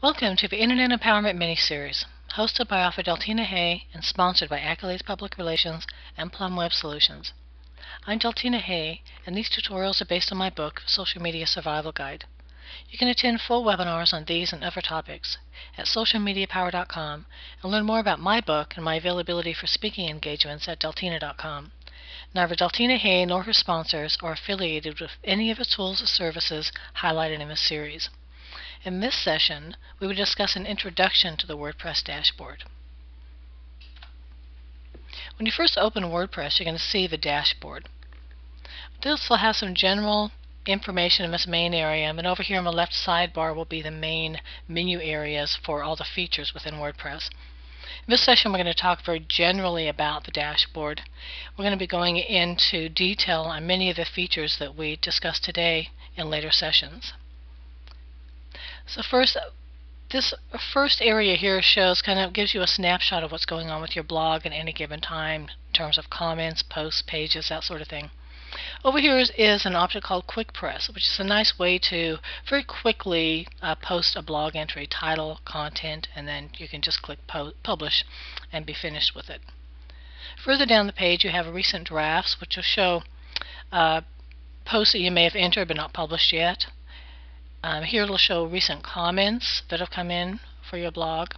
Welcome to the Internet Empowerment Miniseries, hosted by author Deltina Hay and sponsored by Accolades Public Relations and Plum Web Solutions. I'm Deltina Hay, and these tutorials are based on my book, Social Media Survival Guide. You can attend full webinars on these and other topics at socialmediapower.com and learn more about my book and my availability for speaking engagements at deltina.com. Neither Deltina Hay nor her sponsors are affiliated with any of the tools or services highlighted in this series. In this session, we will discuss an introduction to the WordPress dashboard. When you first open WordPress, you're going to see the dashboard. This will have some general information in this main area, and over here on the left sidebar will be the main menu areas for all the features within WordPress. In this session, we're going to talk very generally about the dashboard. We're going to be going into detail on many of the features that we discuss today in later sessions. So first, this first area here shows, kind of gives you a snapshot of what's going on with your blog at any given time in terms of comments, posts, pages, that sort of thing. Over here is an option called Quick Press, which is a nice way to very quickly post a blog entry, title, content, and then you can just click Publish and be finished with it. Further down the page you have recent drafts, which will show posts that you may have entered but not published yet. Here it'll show recent comments that have come in for your blog.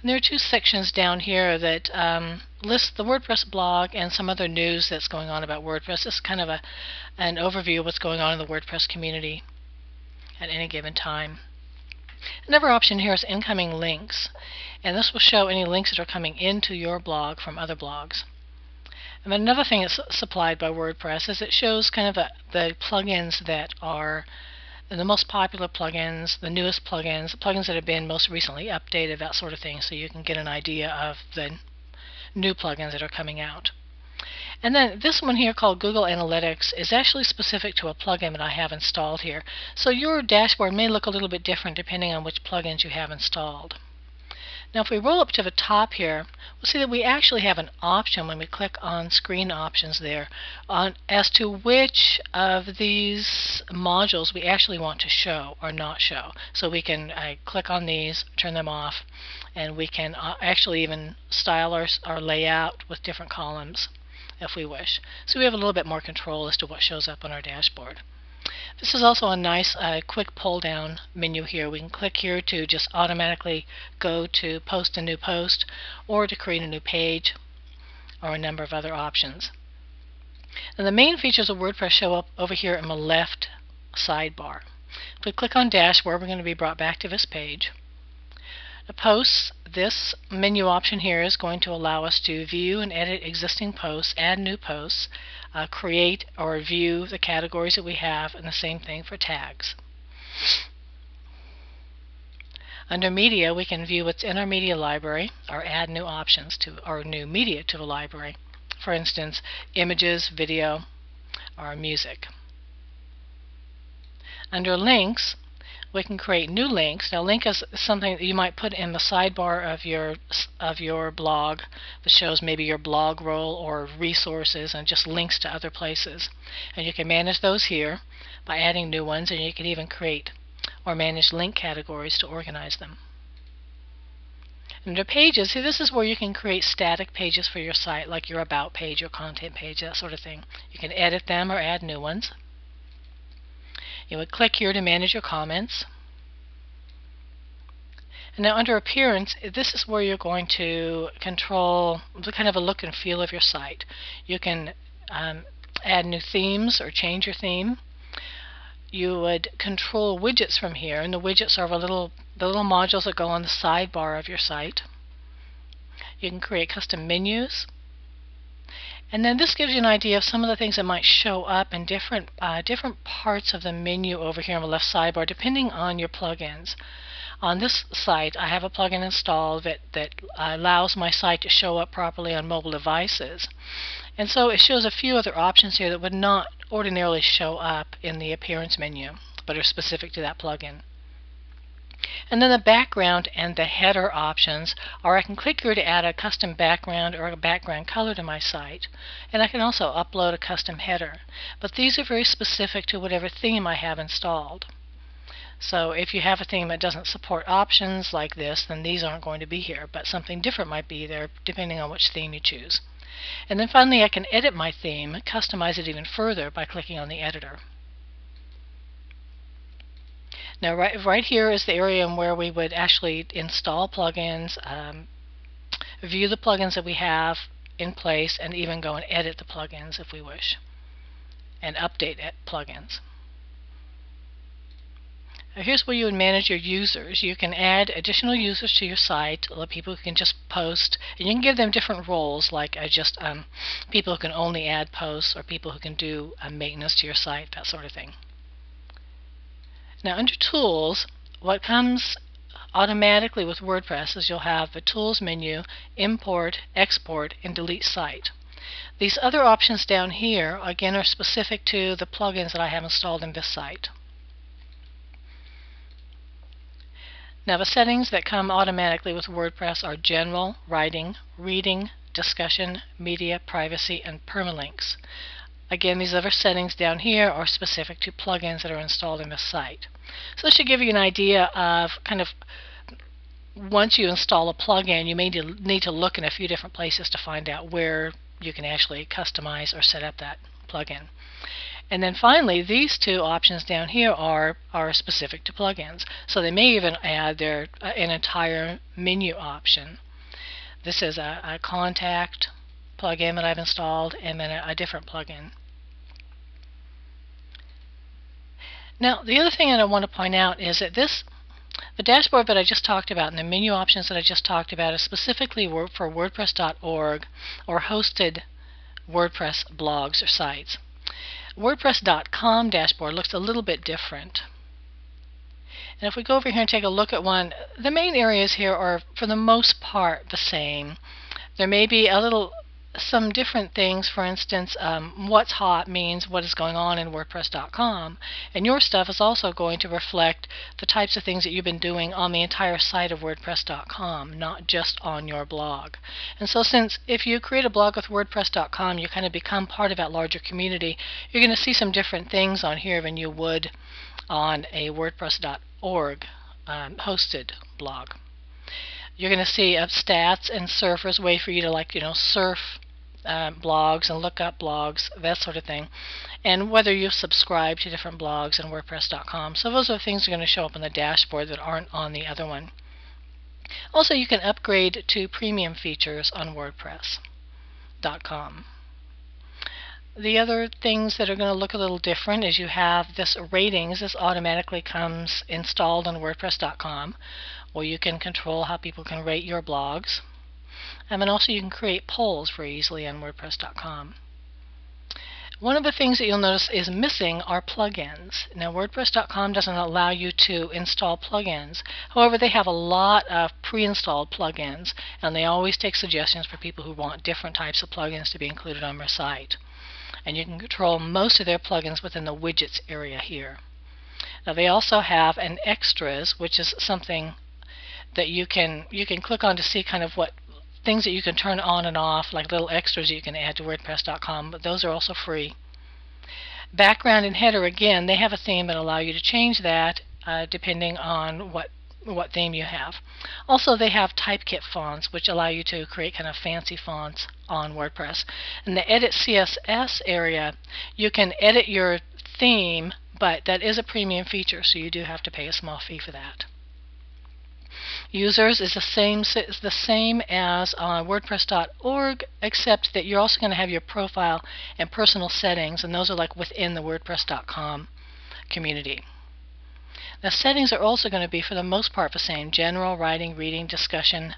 And there are two sections down here that list the WordPress blog and some other news that's going on about WordPress. This is kind of an overview of what's going on in the WordPress community at any given time. Another option here is incoming links, and this will show any links that are coming into your blog from other blogs. And another thing that's supplied by WordPress is it shows kind of the plugins that are the most popular plugins, the newest plugins, the plugins that have been most recently updated, that sort of thing, so you can get an idea of the new plugins that are coming out. And then this one here called Google Analytics is actually specific to a plugin that I have installed here. So your dashboard may look a little bit different depending on which plugins you have installed. Now if we roll up to the top here, we'll see that we actually have an option when we click on Screen Options there as to which of these modules we actually want to show or not show. So we can click on these, turn them off, and we can actually even style our layout with different columns if we wish. So we have a little bit more control as to what shows up on our dashboard. This is also a nice quick pull-down menu here. We can click here to just automatically go to post a new post or to create a new page or a number of other options. And the main features of WordPress show up over here in the left sidebar. If we click on Dashboard, we're going to be brought back to this page. The posts, this menu option here is going to allow us to view and edit existing posts, add new posts, create or view the categories that we have, and the same thing for tags. Under Media, we can view what's in our media library or add new options to or new media to the library. For instance, images, video, or music. Under Links, we can create new links. Now, link is something that you might put in the sidebar of your blog that shows maybe your blog roll or resources and just links to other places. And you can manage those here by adding new ones, and you can even create or manage link categories to organize them. Under Pages, see, this is where you can create static pages for your site, like your About page, your Content page, that sort of thing. You can edit them or add new ones. You would click here to manage your comments. And now under Appearance, this is where you're going to control the kind of a look and feel of your site. You can add new themes or change your theme. You would control widgets from here, and the widgets are the little modules that go on the sidebar of your site. You can create custom menus. And then this gives you an idea of some of the things that might show up in different parts of the menu over here on the left sidebar, depending on your plugins. On this site, I have a plugin installed that allows my site to show up properly on mobile devices. And so it shows a few other options here that would not ordinarily show up in the Appearance menu, but are specific to that plugin. And then the background and the header options are I can click here to add a custom background or a background color to my site, and I can also upload a custom header. But these are very specific to whatever theme I have installed. So if you have a theme that doesn't support options like this, then these aren't going to be here, but something different might be there depending on which theme you choose. And then finally I can edit my theme, customize it even further by clicking on the editor. Now right here is the area where we would actually install plugins, view the plugins that we have in place, and even go and edit the plugins if we wish, and update plugins. Now here's where you would manage your users. You can add additional users to your site, people who can just post, and you can give them different roles, like just people who can only add posts, or people who can do maintenance to your site, that sort of thing. Now under Tools, what comes automatically with WordPress is you'll have the Tools menu, Import, Export, and Delete Site. These other options down here, again, are specific to the plugins that I have installed in this site. Now the settings that come automatically with WordPress are General, Writing, Reading, Discussion, Media, Privacy, and Permalinks. Again, these other settings down here are specific to plugins that are installed in the site. So this should give you an idea of kind of, once you install a plugin, you may need to look in a few different places to find out where you can actually customize or set up that plugin. And then finally, these two options down here are specific to plugins. So they may even add their an entire menu option. This is a contact plugin that I've installed, and then a different plugin. Now the other thing that I want to point out is that the dashboard that I just talked about and the menu options that I just talked about is specifically for WordPress.org or hosted WordPress blogs or sites. WordPress.com dashboard looks a little bit different. And if we go over here and take a look at one, the main areas here are for the most part the same. There may be some different things. For instance, what's hot means what is going on in WordPress.com, and your stuff is also going to reflect the types of things that you've been doing on the entire site of WordPress.com, not just on your blog. And so since if you create a blog with WordPress.com, you kind of become part of that larger community, you're going to see some different things on here than you would on a WordPress.org hosted blog. You're going to see stats and surfers, way for you to surf blogs and look up blogs, that sort of thing, and whether you subscribe to different blogs on WordPress.com. So those are the things that are going to show up on the dashboard that aren't on the other one. Also, you can upgrade to premium features on WordPress.com. The other things that are going to look a little different is you have this ratings. This automatically comes installed on WordPress.com, where you can control how people can rate your blogs. And then also you can create polls very easily on WordPress.com. One of the things that you'll notice is missing are plugins. Now WordPress.com doesn't allow you to install plugins. However, they have a lot of pre-installed plugins, and they always take suggestions for people who want different types of plugins to be included on their site. And you can control most of their plugins within the widgets area here. Now they also have an extras, which is something that you can click on to see kind of what things that you can turn on and off, like little extras that you can add to WordPress.com, but those are also free. Background and header, again, they have a theme that allow you to change that depending on what theme you have. Also, they have typekit fonts, which allow you to create kind of fancy fonts on WordPress. In the Edit CSS area, you can edit your theme, but that is a premium feature, so you do have to pay a small fee for that. Users is the same as on WordPress.org, except that you're also going to have your profile and personal settings, and those are like within the WordPress.com community. Now settings are also going to be for the most part the same: General, Writing, Reading, Discussion,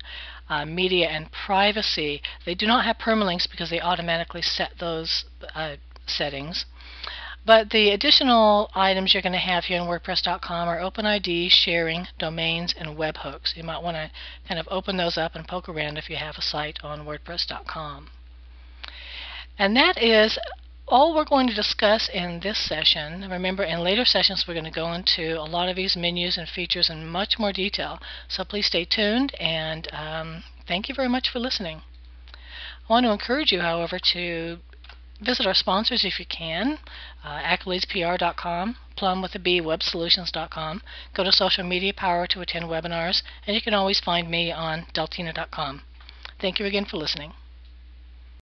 Media, and Privacy. They do not have permalinks because they automatically set those settings. But the additional items you're going to have here in WordPress.com are OpenID, sharing, domains, and webhooks. You might want to kind of open those up and poke around if you have a site on WordPress.com. And that is all we're going to discuss in this session. Remember, in later sessions we're going to go into a lot of these menus and features in much more detail. So please stay tuned, and thank you very much for listening. I want to encourage you, however, to Visit our sponsors if you can, accoladespr.com, plumwithabwebsolutions.com. Go to Social Media Power to attend webinars, and you can always find me on deltina.com. Thank you again for listening.